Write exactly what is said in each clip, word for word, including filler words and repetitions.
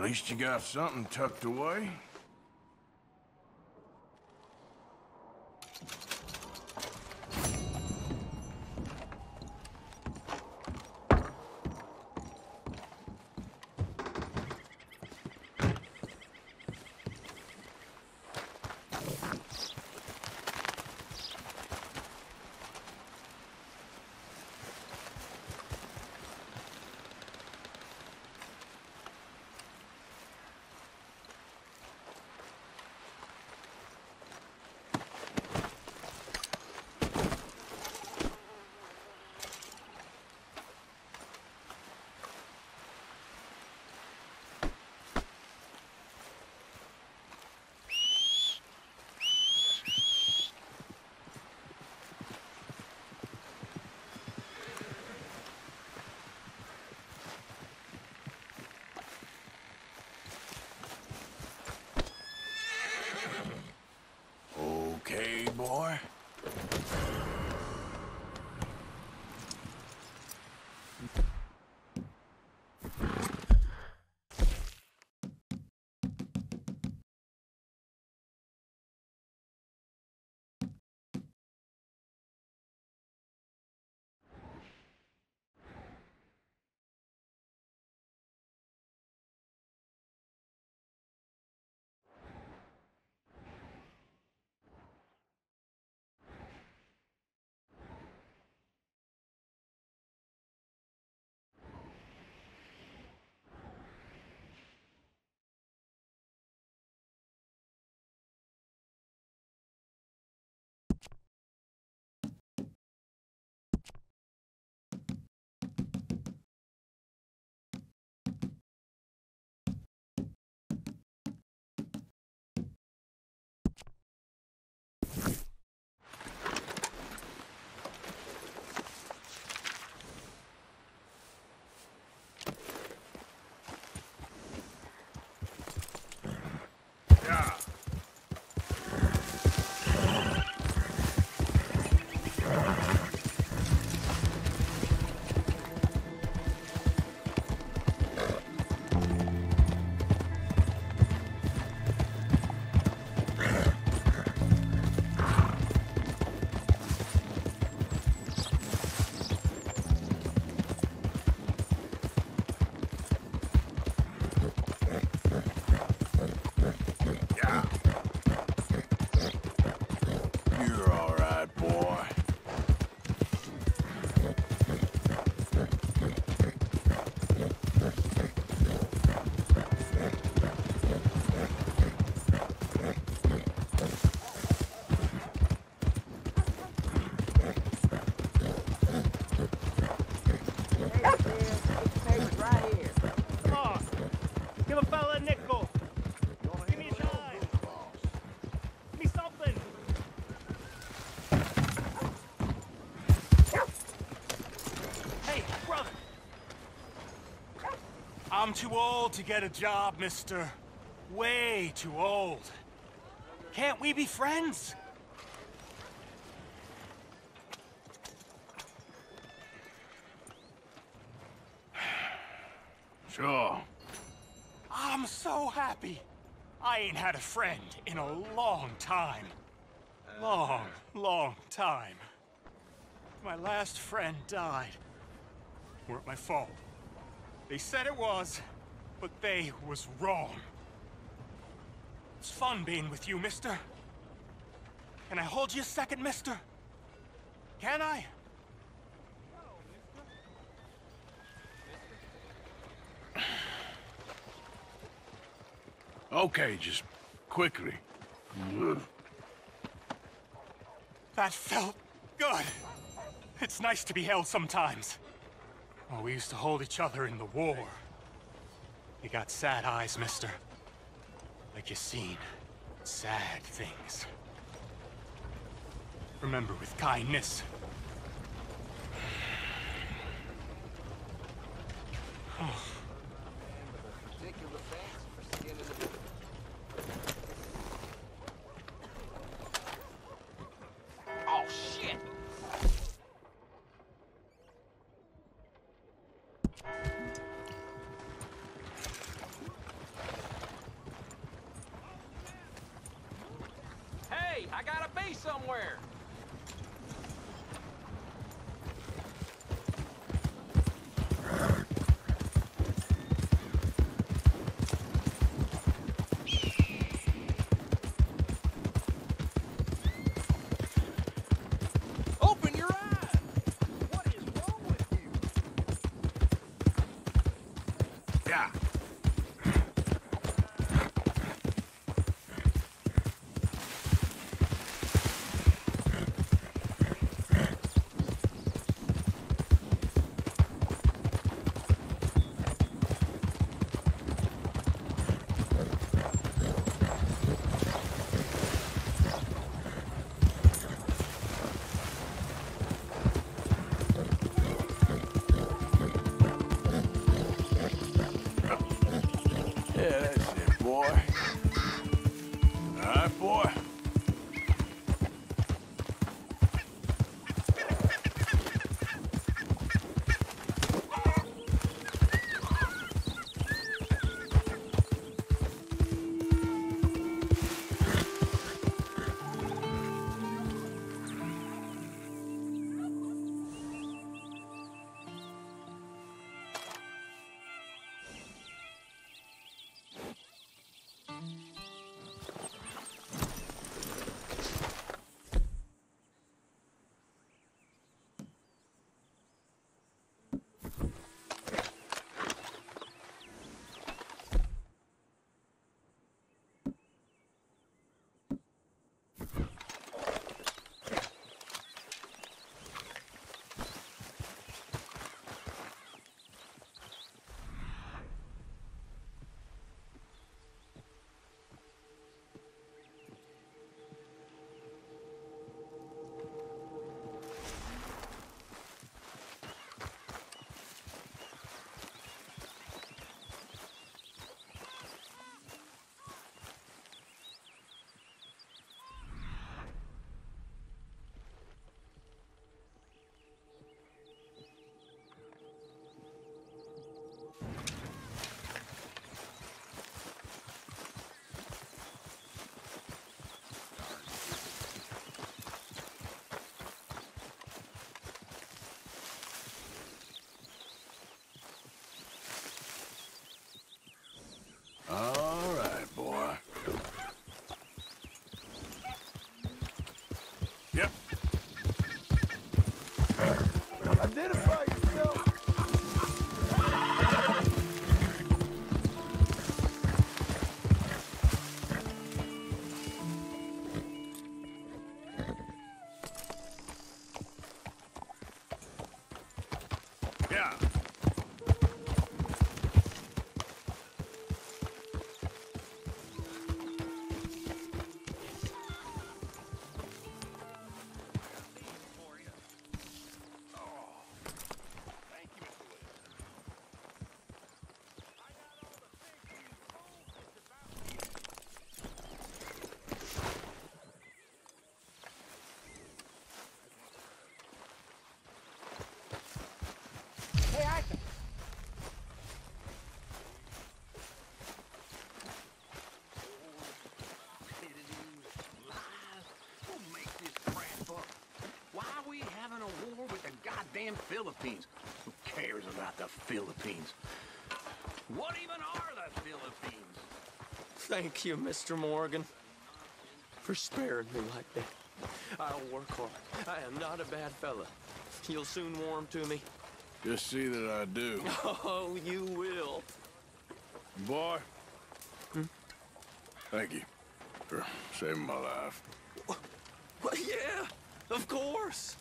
At least you got something tucked away. Boy. I'm too old to get a job, mister. Way too old. Can't we be friends? Sure. I'm so happy. I ain't had a friend in a long time. Long, long time. My last friend died. Weren't my fault. They said it was, but they was wrong. It's fun being with you, mister. Can I hold you a second, mister? Can I? Okay, just quickly. That felt good. It's nice to be held sometimes. Well, we used to hold each other in the war. You got sad eyes, mister. Like you've seen sad things. Remember with kindness. Oh. gotta be somewhere. Identify yourself. Yeah. Damn Philippines. Who cares about the Philippines? What even are the Philippines? Thank you, Mister Morgan, for sparing me like that. I'll work hard. I am not a bad fella. You'll soon warm to me. Just see that I do. Oh, you will. Boy. Hmm? Thank you for saving my life. Well, yeah, of course.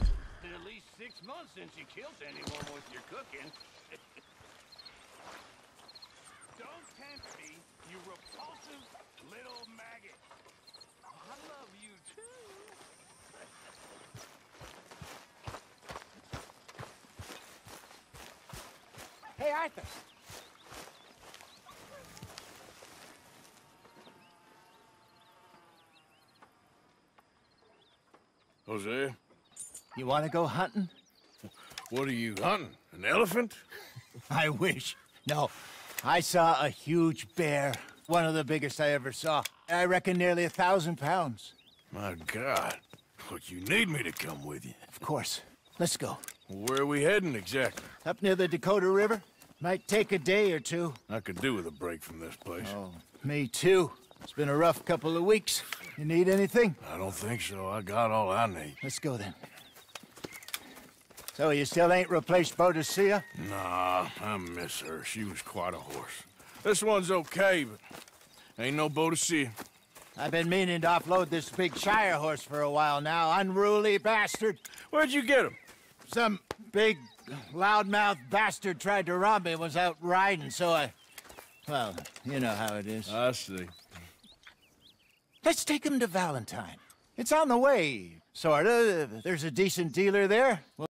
It's been at least six months since you killed anyone with your cooking. Don't tempt me, you repulsive little maggot. I love you too. Hey, Arthur. José? You want to go hunting? What are you hunting? An elephant? I wish. No, I saw a huge bear. One of the biggest I ever saw. I reckon nearly a thousand pounds. My God. Look, you need me to come with you. Of course. Let's go. Where are we heading exactly? Up near the Dakota River. Might take a day or two. I could do with a break from this place. Oh, me too. It's been a rough couple of weeks. You need anything? I don't think so. I got all I need. Let's go then. So you still ain't replaced Bodicea? Nah, I miss her. She was quite a horse. This one's okay, but ain't no Bodicea. I've been meaning to offload this big shire horse for a while now. Unruly bastard. Where'd you get him? Some big loudmouth bastard tried to rob me and was out riding, so I... Well, you know how it is. I see. Let's take him to Valentine. It's on the way, sorta. There's a decent dealer there. We'll